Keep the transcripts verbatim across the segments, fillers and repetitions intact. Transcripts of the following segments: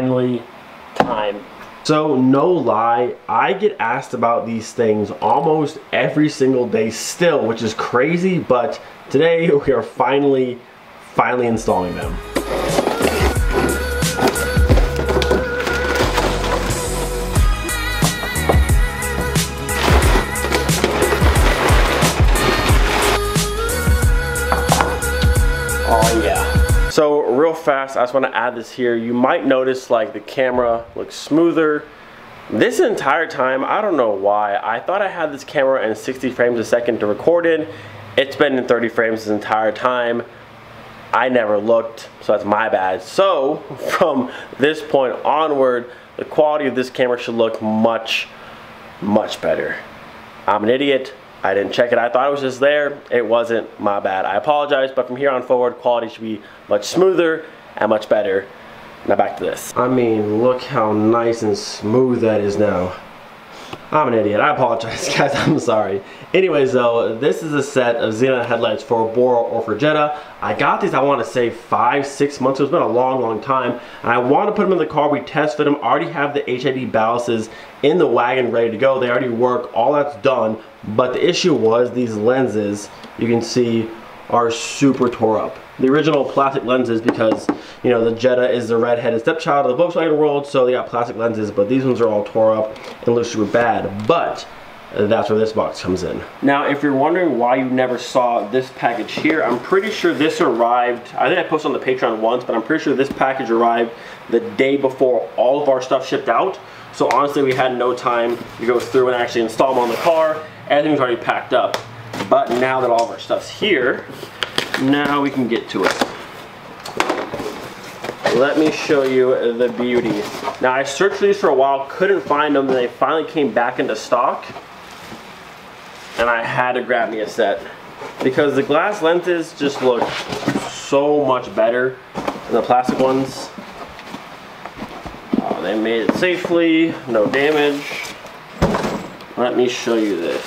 finally time. So no lie, I get asked about these things almost every single day still, which is crazy, but today we are finally, finally installing them. So real fast, I just want to add this here. You might notice like the camera looks smoother. This entire time, I don't know why, I thought I had this camera in sixty frames a second to record in. It's been in thirty frames this entire time. I never looked, so that's my bad. So from this point onward, the quality of this camera should look much, much better. I'm an idiot. I didn't check it. I thought it was just there. It wasn't. My bad. I apologize, but from here on forward, quality should be much smoother and much better. Now back to this. I mean, look how nice and smooth that is now. I'm an idiot. I apologize, guys. I'm sorry. Anyways, though, this is a set of Xenon headlights for Bora or for Jetta. I got these, I want to say, five, six months. It's been a long, long time. And I want to put them in the car. We test fit them. I already have the H I D balances in the wagon ready to go. They already work. All that's done. But the issue was these lenses, you can see, are super tore up. The original plastic lenses, because, you know, the Jetta is the redheaded stepchild of the Volkswagen world, so they got plastic lenses, but these ones are all tore up and look super bad. But that's where this box comes in. Now, if you're wondering why you never saw this package here, I'm pretty sure this arrived, I think I posted on the Patreon once, but I'm pretty sure this package arrived the day before all of our stuff shipped out. So honestly, we had no time to go through and actually install them on the car. Everything was already packed up. But now that all of our stuff's here, now we can get to it. Let me show you the beauty. Now, I searched for these for a while, couldn't find them, and they finally came back into stock. And I had to grab me a set because the glass lenses just look so much better than the plastic ones. Oh, they made it safely, no damage. Let me show you this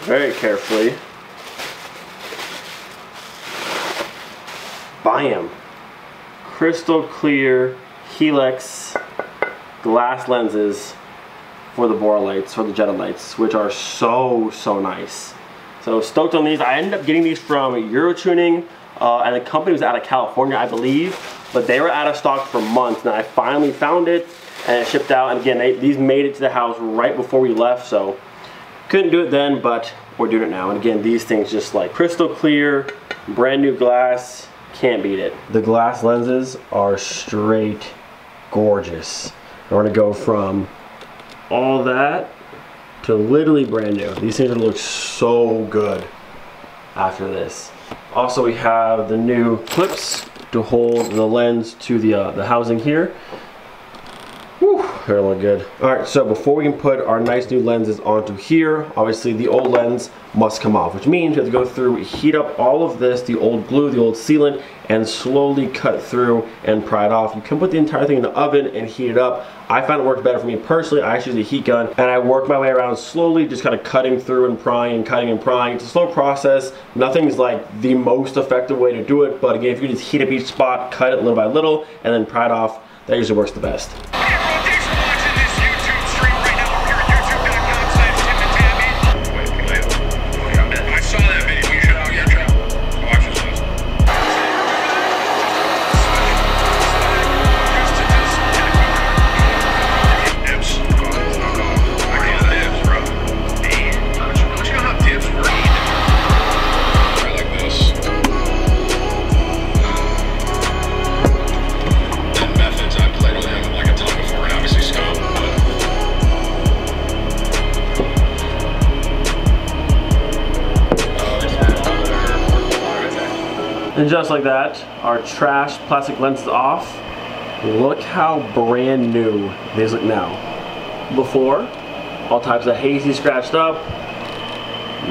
very carefully. Bam! Crystal clear Helix glass lenses for the Bora lights, for the Jetta lights, which are so, so nice. So stoked on these. I ended up getting these from Euro Tuning, uh, and the company was out of California, I believe, but they were out of stock for months, and I finally found it. And it shipped out, and again, they, these made it to the house right before we left, so couldn't do it then, but we're doing it now. And again, these things just like crystal clear, brand new glass, can't beat it. The glass lenses are straight gorgeous. We're gonna go from all that to literally brand new. These things look so good after this. Also, we have the new clips to hold the lens to the, uh, the housing here. Whew, they look good. Alright, so before we can put our nice new lenses onto here, obviously the old lens must come off, which means you have to go through, heat up all of this, the old glue, the old sealant, and slowly cut through and pry it off. You can put the entire thing in the oven and heat it up. I found it works better for me personally. I actually use a heat gun, and I work my way around slowly, just kind of cutting through and prying and cutting and prying. It's a slow process. Nothing's like the most effective way to do it, but again, if you just heat up each spot, cut it little by little, and then pry it off, that usually works the best. And just like that, our trash plastic lens is off. Look how brand new these look now. Before, all types of hazy, scratched up,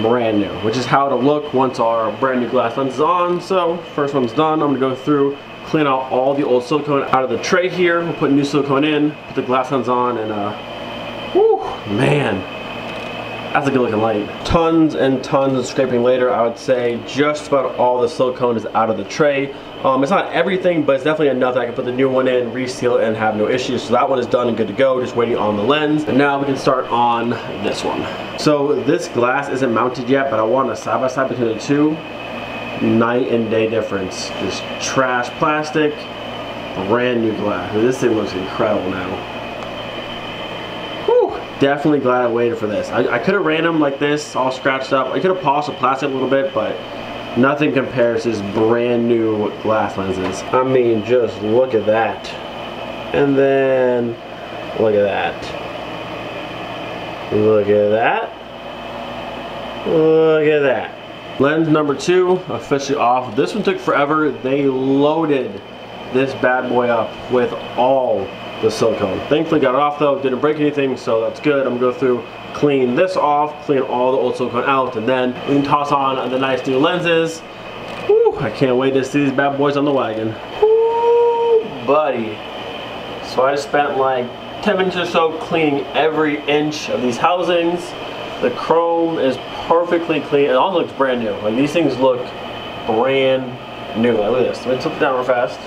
brand new, which is how it'll look once our brand new glass lens is on. So first one's done, I'm gonna go through, clean out all the old silicone out of the tray here, we'll put new silicone in, put the glass lens on, and uh, whew, man, That's a good looking light. Tons and tons of scraping later, I would say just about all the silicone is out of the tray. Um, it's not everything, but it's definitely enough that I can put the new one in, reseal it, and have no issues. So that one is done and good to go, just waiting on the lens. And now we can start on this one. So this glass isn't mounted yet, but I want a side by side between the two. Night and day difference. This trash plastic, brand new glass. This thing looks incredible now. Whew, definitely glad I waited for this. I, I could have ran them like this, all scratched up. I could have polished the plastic a little bit, but nothing compares to these brand new glass lenses. I mean, just look at that. And then, look at that. Look at that. Look at that. Lens number two, officially off. This one took forever. They loaded this bad boy up with all the silicone. Thankfully got it off though, didn't break anything, so that's good. I'm gonna go through, clean this off, clean all the old silicone out, and then we can toss on the nice new lenses. Woo, I can't wait to see these bad boys on the wagon. Woo, buddy. So I spent like ten minutes or so cleaning every inch of these housings. The chrome is perfectly clean. It all looks brand new. Like, these things look brand new. Like, look at this. Let me flip it down real fast.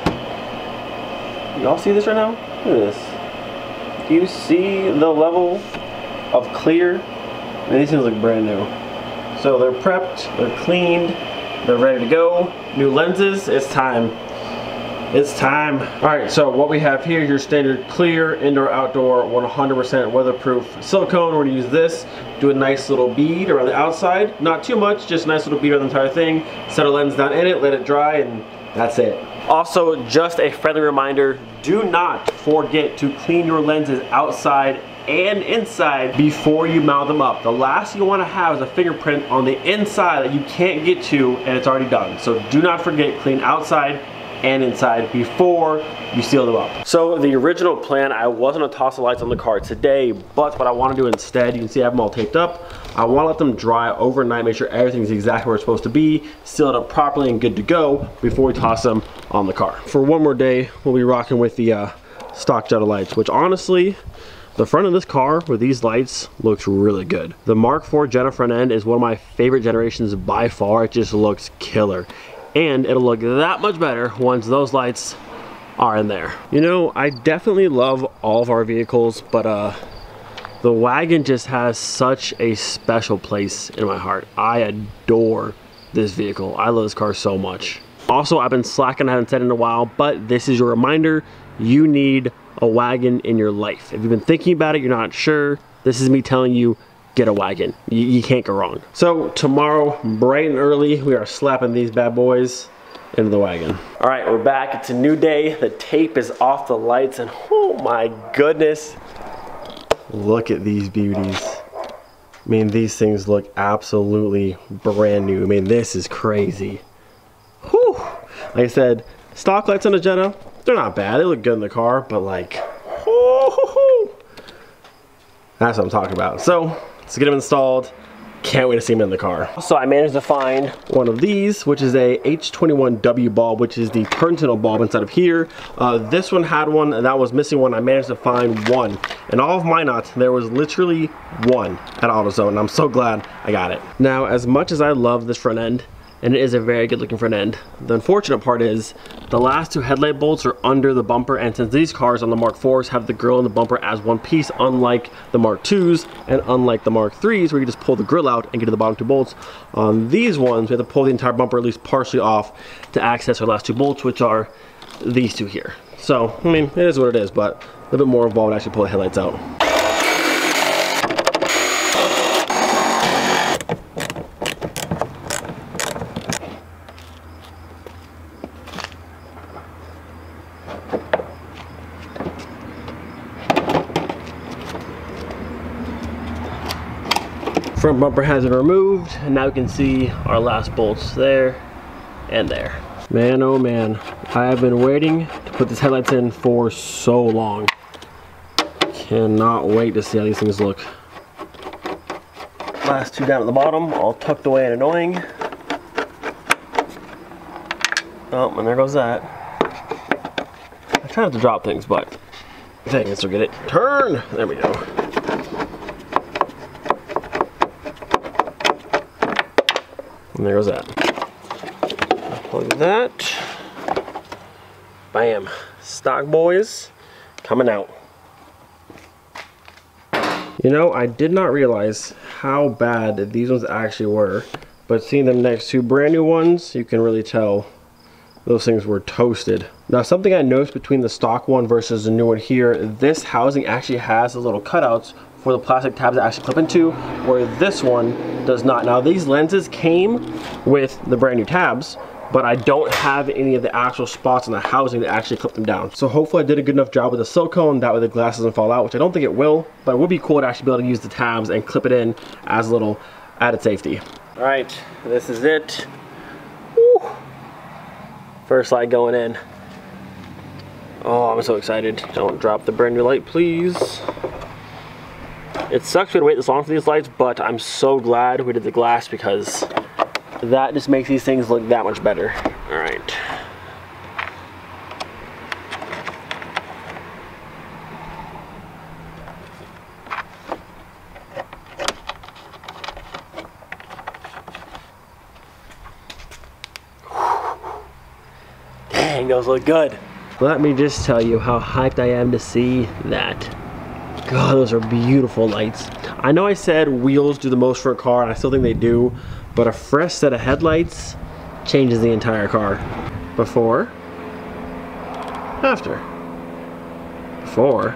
Y'all see this right now? Look at this. Do you see the level of clear? I mean, these things look brand new. So they're prepped, they're cleaned, they're ready to go. New lenses, it's time. It's time. All right, so what we have here is your standard clear, indoor, outdoor, one hundred percent weatherproof silicone. We're gonna use this, do a nice little bead around the outside. Not too much, just a nice little bead on the entire thing. Set a lens down in it, let it dry, and that's it. Also, just a friendly reminder, do not forget to clean your lenses outside and inside before you mount them up. The last thing you want to have is a fingerprint on the inside that you can't get to and it's already done. So do not forget, clean outside and inside before you seal them up. So the original plan, I wasn't gonna toss the lights on the car today, but what I wanna do instead, you can see I have them all taped up. I wanna let them dry overnight, make sure everything's exactly where it's supposed to be, seal it up properly and good to go before we toss them on the car. For one more day, we'll be rocking with the uh, stock Jetta lights, which honestly, the front of this car with these lights looks really good. The Mark four Jetta front end is one of my favorite generations by far. It just looks killer. And it'll look that much better once those lights are in there. You know, I definitely love all of our vehicles, but uh, the Wagon just has such a special place in my heart. I adore this vehicle. I love this car so much. Also, I've been slacking, I haven't said in a while, but this is your reminder, you need a Wagon in your life. If you've been thinking about it, you're not sure, this is me telling you, get a Wagon. You, you can't go wrong. So tomorrow, bright and early, we are slapping these bad boys into the Wagon. All right, we're back. It's a new day. The tape is off the lights and oh my goodness. Look at these beauties. I mean, these things look absolutely brand new. I mean, this is crazy. Whew. Like I said, stock lights on the Jetta, they're not bad. They look good in the car, but like, oh, that's what I'm talking about. So, let's get them installed. Can't wait to see them in the car. So I managed to find one of these, which is a H twenty-one W bulb, which is the internal bulb inside of here. Uh, this one had one and that was missing one. I managed to find one. And all of my nuts, there was literally one at AutoZone and I'm so glad I got it. Now, as much as I love this front end, and it is a very good looking front end, the unfortunate part is the last two headlight bolts are under the bumper, and since these cars on the Mark fours have the grill and the bumper as one piece, unlike the Mark twos and unlike the Mark threes where you just pull the grill out and get to the bottom two bolts, on these ones we have to pull the entire bumper at least partially off to access our last two bolts, which are these two here. So, I mean, it is what it is, but a little bit more involved to actually pull the headlights out. Front bumper has been removed, and now you can see our last bolts there and there. Man, oh man, I have been waiting to put these headlights in for so long. Cannot wait to see how these things look. Last two down at the bottom, all tucked away and annoying. Oh, and there goes that. I try not to drop things, but I think I can still get it. Turn! There we go. And there goes that. Plug that. Bam. Stock boys coming out. You know, I did not realize how bad these ones actually were, but seeing them next to brand new ones, you can really tell those things were toasted. Now, something I noticed between the stock one versus the new one here, this housing actually has the little cutouts for the plastic tabs that actually clip into, where this one does not. Now, these lenses came with the brand new tabs, but I don't have any of the actual spots on the housing to actually clip them down. So hopefully I did a good enough job with the silicone, that way the glass doesn't fall out, which I don't think it will, but it would be cool to actually be able to use the tabs and clip it in as a little added safety. All right, this is it. Woo. First light going in. Oh, I'm so excited. Don't drop the brand new light, please. It sucks we had to wait this long for these lights, but I'm so glad we did the glass because that just makes these things look that much better. All right. Dang, those look good. Let me just tell you how hyped I am to see that. God, those are beautiful lights. I know I said wheels do the most for a car, and I still think they do, but a fresh set of headlights changes the entire car. Before, after, before,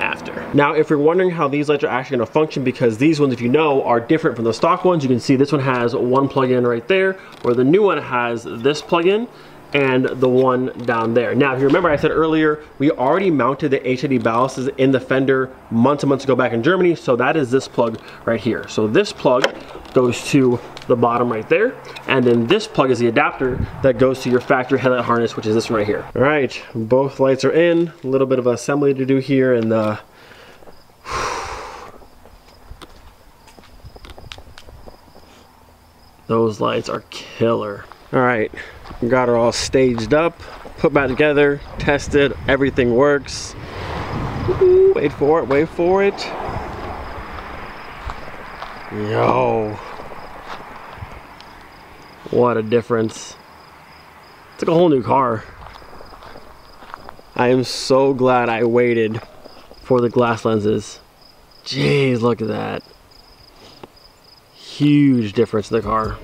after. Now, if you're wondering how these lights are actually gonna function, because these ones, if you know, are different from the stock ones, you can see this one has one plug-in right there, where the new one has this plug-in, and the one down there. Now, if you remember, I said earlier, we already mounted the H I D ballasts in the fender months and months ago back in Germany, so that is this plug right here. So this plug goes to the bottom right there, and then this plug is the adapter that goes to your factory headlight harness, which is this one right here. All right, both lights are in. A little bit of assembly to do here, and uh, those lights are killer. All right, got her all staged up, put back together, tested, everything works. Ooh, wait for it, wait for it. Yo. What a difference. It's like a whole new car. I am so glad I waited for the glass lenses. Jeez, look at that. Huge difference in the car.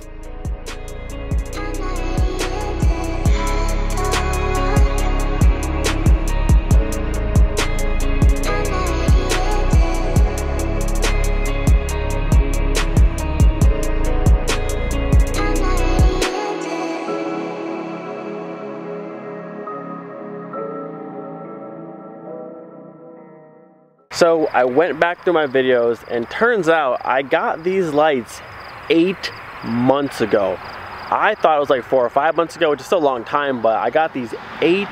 So I went back through my videos, and turns out I got these lights eight months ago. I thought it was like four or five months ago, which is still a long time, but I got these eight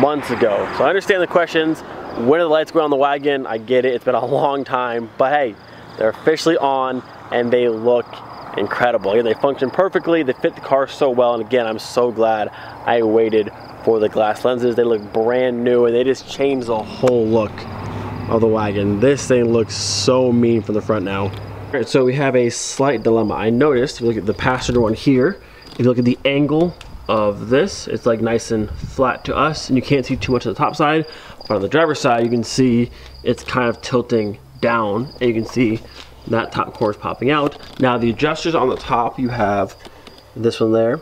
months ago. So I understand the questions. When are the lights going on the wagon? I get it, it's been a long time, but hey, they're officially on and they look incredible. Yeah, they function perfectly, they fit the car so well, and again, I'm so glad I waited for the glass lenses. They look brand new, and they just changed the whole look of the wagon. This thing looks so mean from the front now. All right, so we have a slight dilemma. I noticed, if you look at the passenger one here, if you look at the angle of this, it's like nice and flat to us, and you can't see too much of the top side, but on the driver's side, you can see it's kind of tilting down, and you can see that top corner popping out. Now, the adjusters on the top, you have this one there,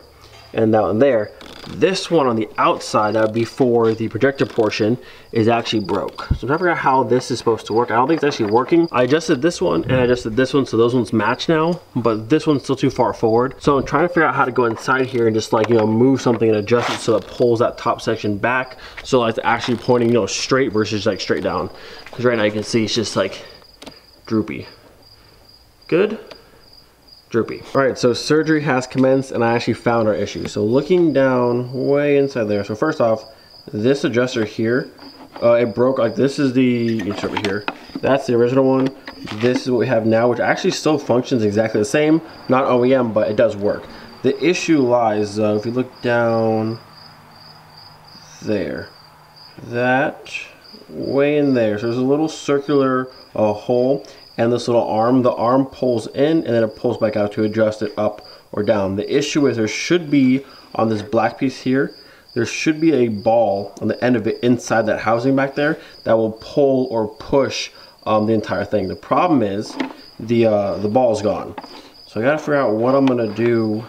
and that one there. This one on the outside, that would be for the projector portion, is actually broke. So I'm trying to figure out how this is supposed to work. I don't think it's actually working. I adjusted this one and I adjusted this one, so those ones match now, but this one's still too far forward. So I'm trying to figure out how to go inside here and just like, you know, move something and adjust it so it pulls that top section back. So like it's actually pointing, you know, straight versus like straight down. Because right now you can see it's just like droopy. Good. Droopy. All right, so surgery has commenced, and I actually found our issue. So looking down way inside there. So first off, this adjuster here, uh, it broke. Like this is the insert right here. That's the original one. This is what we have now, which actually still functions exactly the same. Not O E M, but it does work. The issue lies, uh, if you look down there, that way in there. So there's a little circular uh, hole. and this little arm, the arm pulls in and then it pulls back out to adjust it up or down. The issue is there should be, on this black piece here, there should be a ball on the end of it inside that housing back there that will pull or push um, the entire thing. The problem is the, uh, the ball's gone. So I gotta figure out what I'm gonna do.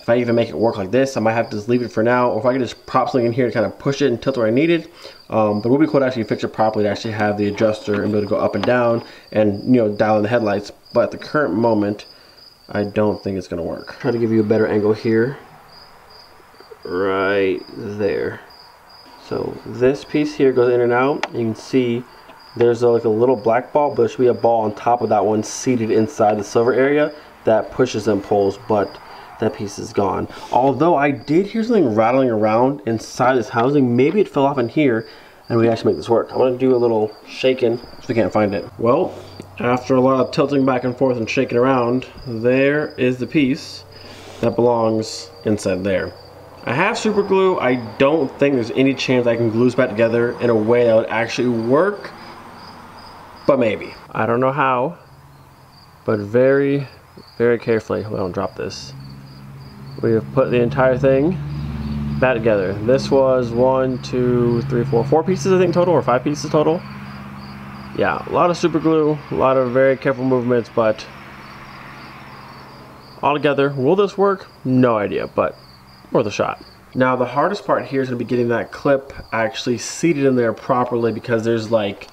If I even make it work like this, I might have to just leave it for now, or if I could just prop something in here to kind of push it and tilt where I need it. Um, but it would be cool to actually fix it properly, to actually have the adjuster and be able to go up and down and, you know, dial in the headlights. But at the current moment, I don't think it's gonna work. Try to give you a better angle here. Right there. So this piece here goes in and out. You can see there's a, like a little black ball, but there should be a ball on top of that one seated inside the silver area that pushes and pulls, but that piece is gone. Although I did hear something rattling around inside this housing. Maybe it fell off in here and we actually make this work. I'm gonna do a little shaking so we can't find it. Well, after a lot of tilting back and forth and shaking around, there is the piece that belongs inside there. I have super glue. I don't think there's any chance I can glue this back together in a way that would actually work, but maybe. I don't know how, but very, very carefully, hope I don't drop this. We have put the entire thing back together. This was one, two, three, four, four pieces I think total, or five pieces total. Yeah, a lot of super glue, a lot of very careful movements, but all together, will this work? No idea, but worth a shot. Now the hardest part here is going to be getting that clip actually seated in there properly, because there's like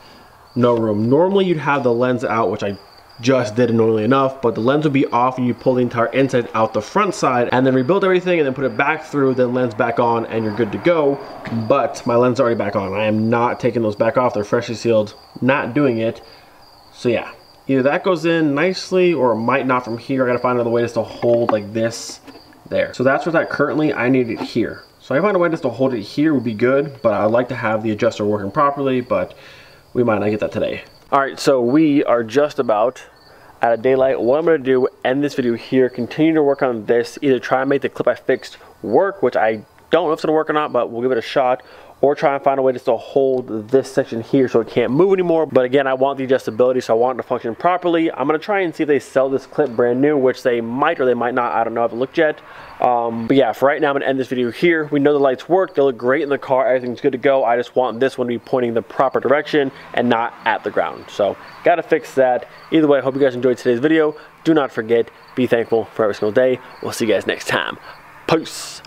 no room. Normally you'd have the lens out, which I just did annoyingly enough, but the lens would be off and you pull the entire inside out the front side and then rebuild everything and then put it back through, then lens back on and you're good to go. But my lens is already back on. I am not taking those back off. They're freshly sealed. Not doing it. So yeah, either that goes in nicely or it might not from here. I gotta find another way just to hold like this there. So that's where that currently, I need it here. So I find a way just to hold it here would be good, but I'd like to have the adjuster working properly, but we might not get that today. All right, so we are just about out of daylight. What I'm gonna do, end this video here, continue to work on this, either try and make the clip I fixed work, which I don't know if it's gonna work or not, but we'll give it a shot, or try and find a way just to hold this section here so it can't move anymore. But again, I want the adjustability, so I want it to function properly. I'm gonna try and see if they sell this clip brand new, which they might or they might not. I don't know, I haven't looked yet. Um, but yeah, for right now, I'm gonna end this video here. We know the lights work, they look great in the car, everything's good to go. I just want this one to be pointing the proper direction and not at the ground. So, gotta fix that. Either way, I hope you guys enjoyed today's video. Do not forget, be thankful for every single day. We'll see you guys next time. Peace.